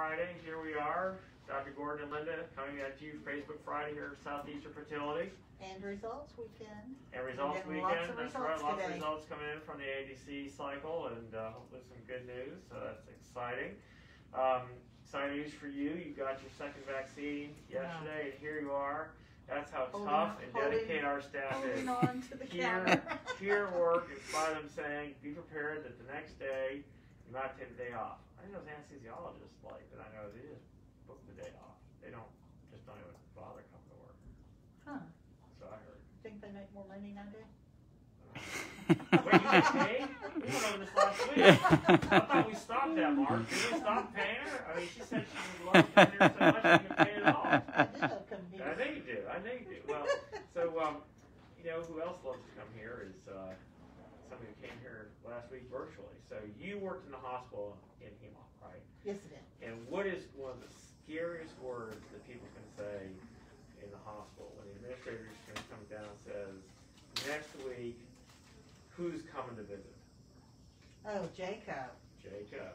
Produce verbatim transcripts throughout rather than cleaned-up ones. Friday, here we are. Doctor Gordon and Linda coming at you Facebook Friday here at Southeastern Fertility. And results weekend. And results weekend. Lots of that's results right, lots today. of results coming in from the A D C cycle, and uh, hopefully some good news. So that's exciting. Um, exciting news for you. You got your second vaccine yesterday, yeah. and here you are. That's how holding, tough and dedicated our staff is. On to the here, here work is by them saying, be prepared that the next day you might take the day off. I didn't know it was anesthesiologists like, but I know they just book the day off. They don't, just don't even bother coming to work. Huh. So I heard. You think they make more money nowadays? Wait, you get paid? We went over this last week. I thought we stopped that, Mark. Did we stop paying her? I mean, she said she would love to come here so much she could pay it off. I did. I know you do. I know you do. Well, so, um, you know, who else loves to come here is uh, somebody who came here last week virtually. So you worked in the hospital in Hema, right? Yes, I did. And what is one of the scariest words that people can say in the hospital when the administrator is going to come down and says, next week, who's coming to visit? Oh, J C O. J C O.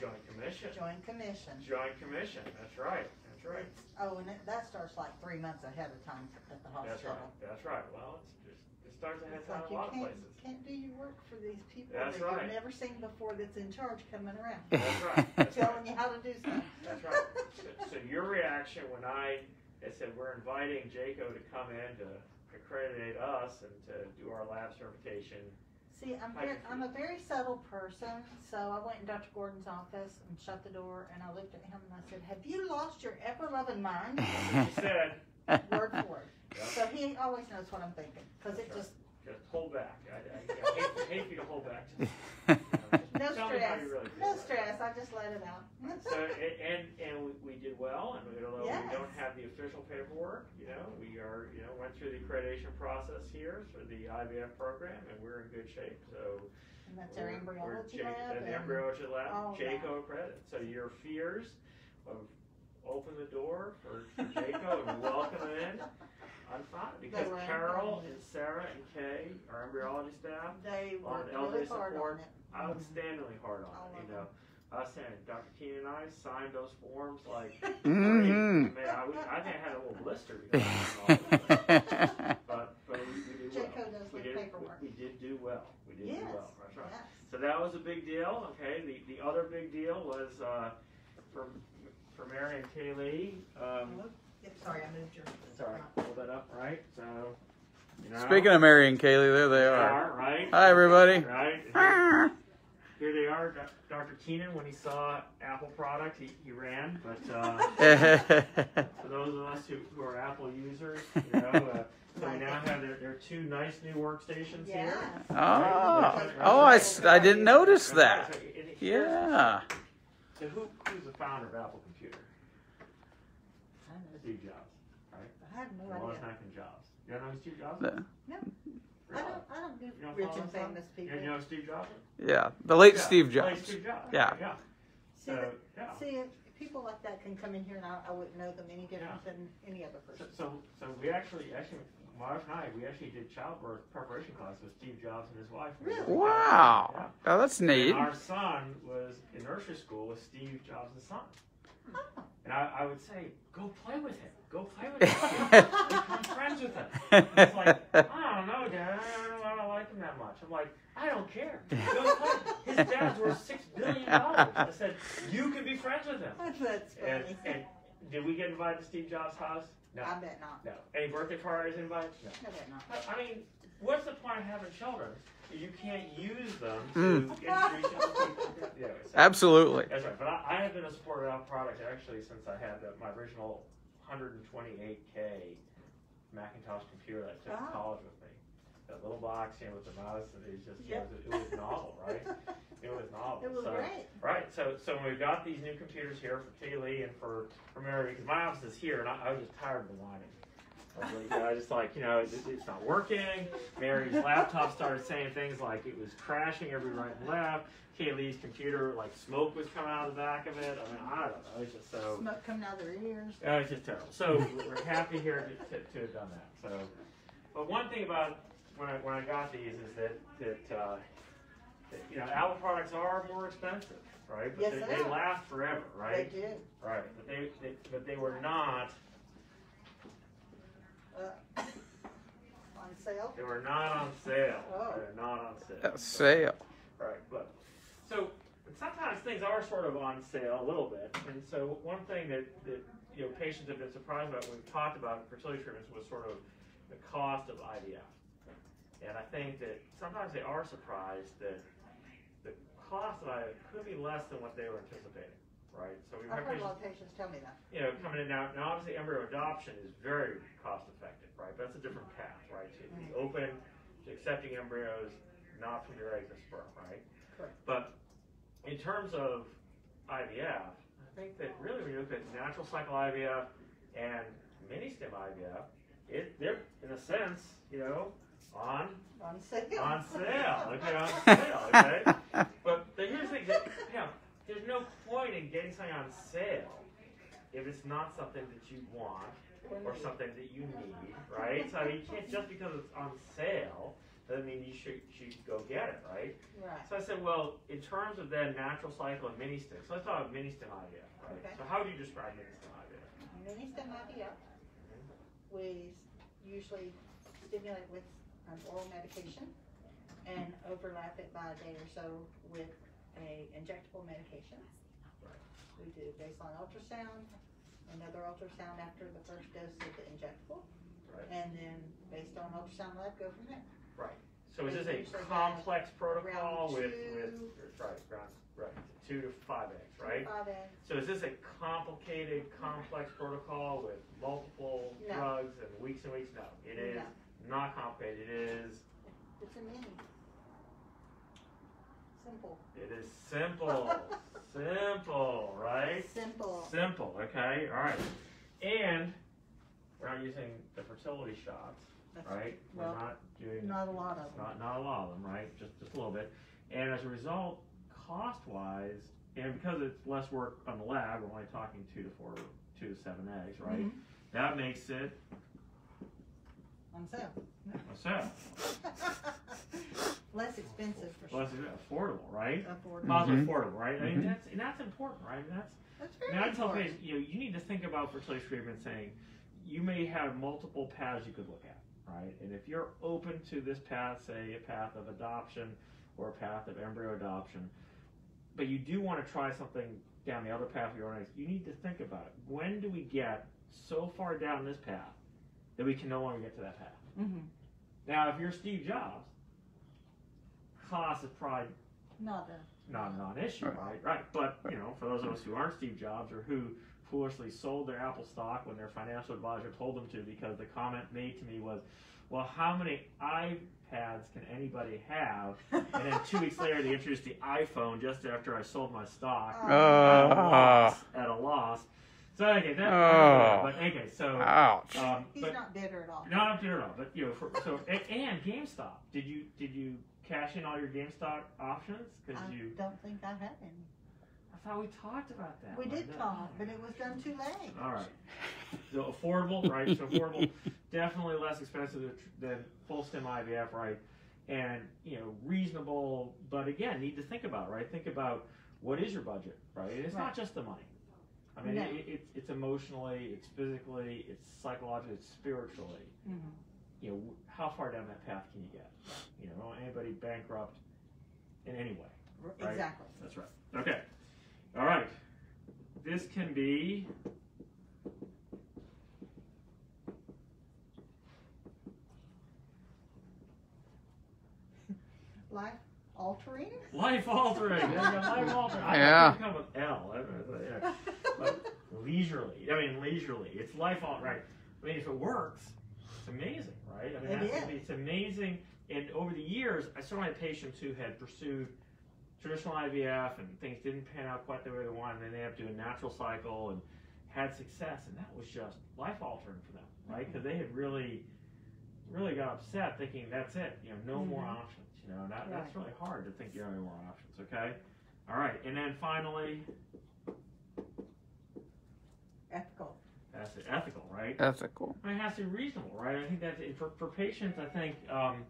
Joint Commission. Joint Commission. Joint Commission. That's right. Right. Oh, and it, that starts like three months ahead of time at the hospital. That's right. That's right. Well, it's just, it starts ahead of time in a lot of places. You can't do your work for these people that you've never seen before that's in charge coming around. That's right. That's telling you how to do stuff. That's right. So, so your reaction when I said we're inviting J C O to come in to accreditate us and to do our lab certification. See, I'm, very, I'm a very subtle person, so I went in Doctor Gordon's office and shut the door, and I looked at him and I said, have you lost your ever-loving mind? She said. Word for word. Yep. So he always knows what I'm thinking, because it right. just... Just hold back. I, I, I hate, hate you to hold back. To you know, no stress. Really no stress. I just let it out. So, and, and and we did well, and although yes. we don't have the official paperwork, you know, we are, you know, went through the accreditation process here for the I V F program, and we're in good shape. So, and that's our embryology lab. That's the embryology lab, J C O accredited. So your fears of open the door for, for J C O and welcome in. I'm fine because Carol and Sarah and Kay, our embryology staff, they worked really hard on it. Outstandingly hard on it. You know, us and Doctor Keenan and I signed those forms like, man, I, I think I had a little blister. But but we did well. We did paperwork. We did do well. We did do well. That's right. So that was a big deal. Okay. The the other big deal was for for Mary and Kaylee. Sorry, I moved your. Sorry, hold that up, right? So, you know, speaking of Mary and Kaylee, there they, they are. are. Right. Hi, everybody. Right. Here, here they are. Doctor Keenan, when he saw Apple product, he, he ran. But uh, for those of us who, who are Apple users, you know, uh, so we now have their, their two nice new workstations yeah. here. Oh, right. oh, I, I didn't notice that. So, yeah. So who, who's the founder of Apple Computer? Steve Jobs, right? I have no idea. Macintosh Jobs. You don't know who Steve Jobs? No. no. I don't. I don't do you know rich and famous people. You know Steve Jobs? Yeah, the late yeah. Steve Jobs. Late Steve Jobs. Yeah. yeah. See, so, yeah. see, people like that can come in here, and I, I wouldn't know them any different yeah. than any other person. So, so, so we actually, actually, my wife and I, we actually did childbirth preparation class with Steve Jobs and his wife. Really? Wow. Yeah. Oh, that's neat. And our son was in nursery school with Steve Jobs' son. Oh. And I, I would say, go play with him. Go play with him. Become friends with him. And it's like, I don't know, Dad. I don't, I don't like him that much. I'm like, I don't care. Go play with him. His dad's worth six billion dollars. I said, you can be friends with him. That's funny. And, and did we get invited to Steve Jobs' house? No. I bet not. No. Any birthday parties invited? No. I bet not. I mean, what's the point of having children? You can't use them to mm. introduce them to yeah, so. Absolutely. That's right. But I, I have been a supporter of our product actually since I had the, my original one twenty-eight K Macintosh computer that I took wow. to college with me. That little box, you know, with the mouse, and it was just, yep. it, was, it was novel, right? It was novel. It was so, great. Right. So, so when we got these new computers here for Kaylee and for, for Mary, because my office is here, and I, I was just tired of the whining. I was like, you know, just like, you know, it, it's not working. Mary's laptop started saying things like it was crashing every right and left. Kaylee's computer, like, smoke was coming out of the back of it. I mean, I don't know. It was just so... Smoke coming out of their ears. It was just terrible. So we're happy here to, to, to have done that. So, but one thing about when I, when I got these is that, that uh, you know, Apple products are more expensive, right? But yes, they, they, they last forever, right? They do. Right, but they, they but they were not uh, on sale. They were not on sale. Oh. They're not on sale. That's sale. Right, but so sometimes things are sort of on sale a little bit, and so one thing that, that you know patients have been surprised about when we've talked about fertility treatments was sort of the cost of I V F. And I think that sometimes they are surprised that the cost of I V F could be less than what they were anticipating, right? So we've had patients, a lot of patients tell me that. You know, coming in now, now obviously embryo adoption is very cost effective, right? But that's a different path, right? To be open to accepting embryos, not from your eggs or sperm, right? Correct. But in terms of I V F, I think that really when you look at natural cycle I V F and mini-stem I V F, it, they're, in a sense, you know, On on sale. On sale. Okay, on sale, okay? But the here's the thing, you know, there's no point in getting something on sale if it's not something that you want or something that you need, right? So I mean, you can't, just because it's on sale doesn't mean you should, should go get it, right? Right. So I said, well, in terms of that natural cycle and mini stem, so let's talk about mini stem I V F, right? Okay. So how would you describe mini stem I V F? Mini stem I V F, we usually stimulate with an oral medication and overlap it by a day or so with a injectable medication. Right. We do baseline ultrasound, another ultrasound after the first dose of the injectable, right, and then based on ultrasound lab, go from there. Right. So is this a complex protocol with, with right, ground, right, two to five eggs, right? Five eggs. So is this a complicated, complex protocol with multiple no. drugs and weeks and weeks? No, it is. No. Not complicated, it is... It's a mini. Simple. It is simple. Simple, right? Simple. Simple, okay, all right. And we're not using the fertility shots, That's right? Well, we're not doing... Not a lot of them. Not, not a lot of them, right? Just, just a little bit. And as a result, cost-wise, and because it's less work on the lab, we're only talking two to four, two to seven eggs, right? Mm-hmm. That makes it... On sale. On sale. Less expensive for sure. Less affordable, right? Affordable. Positive mm-hmm. affordable, right? Mm-hmm. I mean, that's, and that's important, right? And that's, that's very I mean, important. I tell patients, you know, you need to think about fertility treatment saying, you may have multiple paths you could look at, right? And if you're open to this path, say a path of adoption or a path of embryo adoption, but you do want to try something down the other path of your own, you need to think about it. When do we get so far down this path that we can no longer get to that path? Mm-hmm. Now, if you're Steve Jobs, cost is probably not a not non-issue, right. right? Right. But you know, for those of us who aren't Steve Jobs or who foolishly sold their Apple stock when their financial advisor told them to, because the comment made to me was, "Well, how many iPads can anybody have?" And then two weeks later, they introduced the iPhone just after I sold my stock uh, at, a loss, uh, at a loss. So okay, that, oh. but okay, so ouch. Um, He's but, not bitter at all. Not bitter at all, but you know, for, so and, and GameStop. Did you did you cash in all your GameStop options? Because you don't think I had any. I thought we talked about that. We did that. talk, but it was done too late. All right, so affordable, right? So affordable, definitely less expensive than, than full stem I V F, right? And you know, reasonable, but again, need to think about, right? Think about what is your budget, right? And it's right. not just the money. I mean, no. it, it, it's, it's emotionally, it's physically, it's psychologically, it's spiritually. Mm-hmm. You know, how far down that path can you get? You know, don't anybody bankrupt in any way. Right? Exactly. That's right. Okay. All right. This can be life altering. Life altering. Life altering. Yeah. I come with L. I don't know. Yeah. Leisurely. I mean, leisurely. It's life altering. I mean, if it works, it's amazing, right? I mean, it that's, is. It's amazing. And over the years, I saw my patients who had pursued traditional I V F and things didn't pan out quite the way they wanted, and then they ended up doing natural cycle and had success, and that was just life altering for them, right? Because mm-hmm. they had really, really got upset, thinking that's it. You know, no mm-hmm. more options. You know, and that, right. that's really hard to think you have any more options. Okay. All right, and then finally. Ethical. That's it. Ethical, right? Ethical. I mean, it has to be reasonable, right? I think that for, for patients, I think um,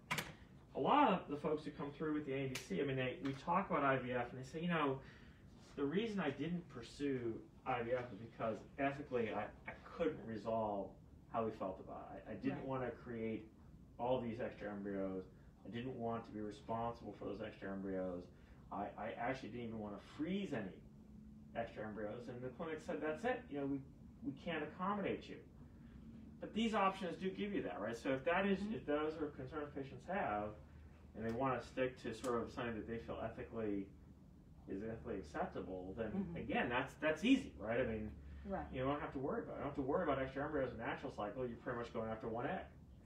a lot of the folks who come through with the A A D C, I mean, they, we talk about I V F and they say, you know, the reason I didn't pursue I V F is because ethically I, I couldn't resolve how we felt about it. I, I didn't right. want to create all these extra embryos. I didn't want to be responsible for those extra embryos. I, I actually didn't even want to freeze any extra embryos. And the clinic said, that's it. You know, we, we can't accommodate you. But these options do give you that, right? So if that is, mm-hmm. if those are concerns patients have, and they want to stick to sort of something that they feel ethically is ethically acceptable, then mm-hmm. again, that's that's easy, right? I mean, right. you don't have to worry about it. You don't have to worry about extra embryos in the natural cycle. You're pretty much going after one egg.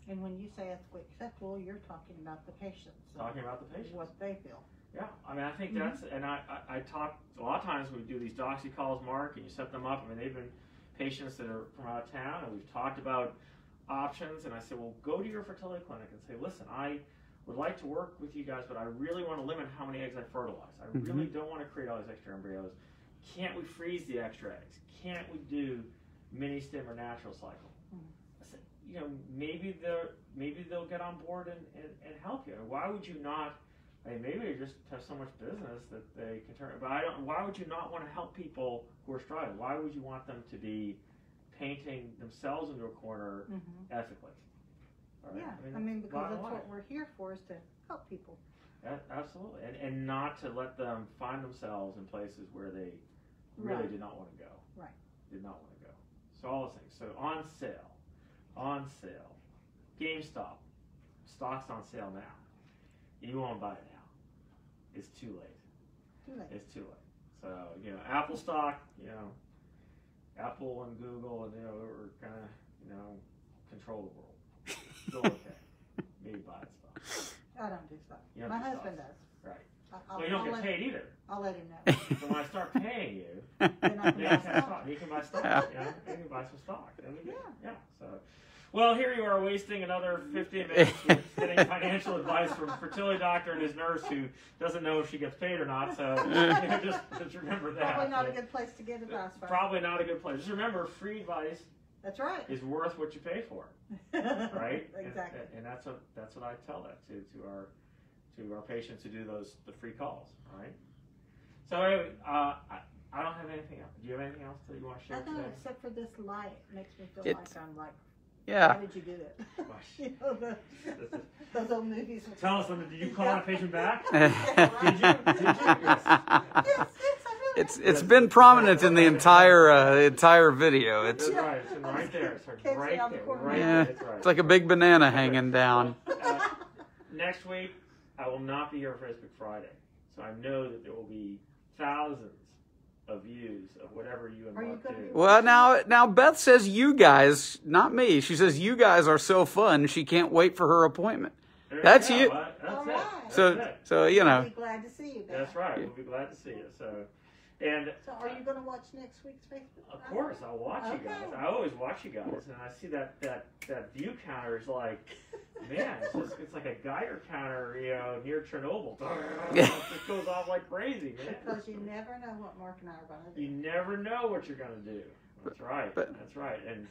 And when you say ethically acceptable, you're talking about the patients. Talking about the patients. What they feel. Yeah, I mean, I think mm-hmm. that's, and I, I, I talk, a lot of times we do these doxy calls, Mark, and you set them up. I mean, they've been patients that are from out of town, and we've talked about options, and I said, well, go to your fertility clinic and say, listen, I would like to work with you guys, but I really want to limit how many eggs I fertilize. I mm-hmm. really don't want to create all these extra embryos. Can't we freeze the extra eggs? Can't we do mini-stim or natural cycle? Mm-hmm. I said, you know, maybe, they're, maybe they'll get on board and, and, and help you. Why would you not? I mean, maybe they just have so much business that they can turn. But I don't. Why would you not want to help people who are struggling? Why would you want them to be painting themselves into a corner mm-hmm. ethically? Right? Yeah, I mean, I mean because that's what we're here for, is to help people. A- absolutely, and and not to let them find themselves in places where they really right. did not want to go. Right. Did not want to go. So all those things. So on sale, on sale, GameStop stock's on sale now. You won't buy it now. It's too late. Too late. It's too late. So, you know, Apple stock, you know, Apple and Google, and you know, are kind of, you know, control the world. Still okay. Maybe buy it stock. I don't do stock. Don't My do husband stocks. Does. Right. I, well, you don't I'll get paid him, either. I'll let him know. So when I start paying you, then I can, buy stock. You can buy stock. You know? You can buy some stock. I mean, yeah. Yeah. So. Well, here you are wasting another fifteen minutes getting financial advice from a fertility doctor and his nurse who doesn't know if she gets paid or not. So you know, just, just remember that. Probably not so, a good place to get advice from. Probably not a good place. Just remember, free advice. That's right. Is worth what you pay for, right? Exactly. And, and that's what that's what I tell that to to our to our patients who do those the free calls, right? So anyway, uh, I, I don't have anything else. Do you have anything else that you want to share? I don't, today? Except for this light, it makes me feel it's, like I'm like. Yeah. Why did you do it? You know, the, those old movies. Tell us, Linda, did you call yeah. a patient back? Yeah, right. Did you? Did you? Yes. Yes, yes, I really it's, it's yes. been prominent in the entire uh, entire video. It's yeah. right, it's right there. It's right, right there. Right yeah. there. It's, right. It's like a big banana hanging down. Uh, next week, I will not be here for Facebook Friday, so I know that there will be thousands of views of whatever you and Mark do. Well, now, now Beth says you guys, not me. She says you guys are so fun. She can't wait for her appointment. There that's you. you. Well, that's All it. Right. So, that's it. so you know. We'll be glad to see you. Beth. That's right. We'll be glad to see you. So, and so, are you going to watch next week's Facebook? Of course, I'll watch okay. you guys. I always watch you guys, and I see that that that view counter is like, man, it's, just, it's like a Geiger counter, you know, near Chernobyl. It just goes off like crazy, man. Because you never know what Mark and I are going to do. You never know what you're going to do. That's right. But, That's right. And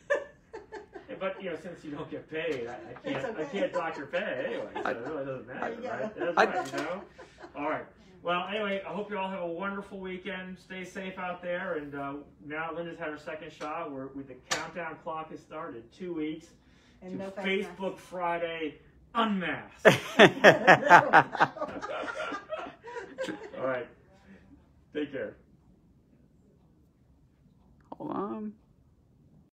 but you know, since you don't get paid, I, I can't okay. I can't dock your pay anyway. So I, it really doesn't matter, right? That's I, right. You know. All right. Well, anyway, I hope you all have a wonderful weekend. Stay safe out there. And uh, now Linda's had her second shot. We're, we, the countdown clock has started. Two weeks. And no Facebook Friday unmasked. All right. Take care.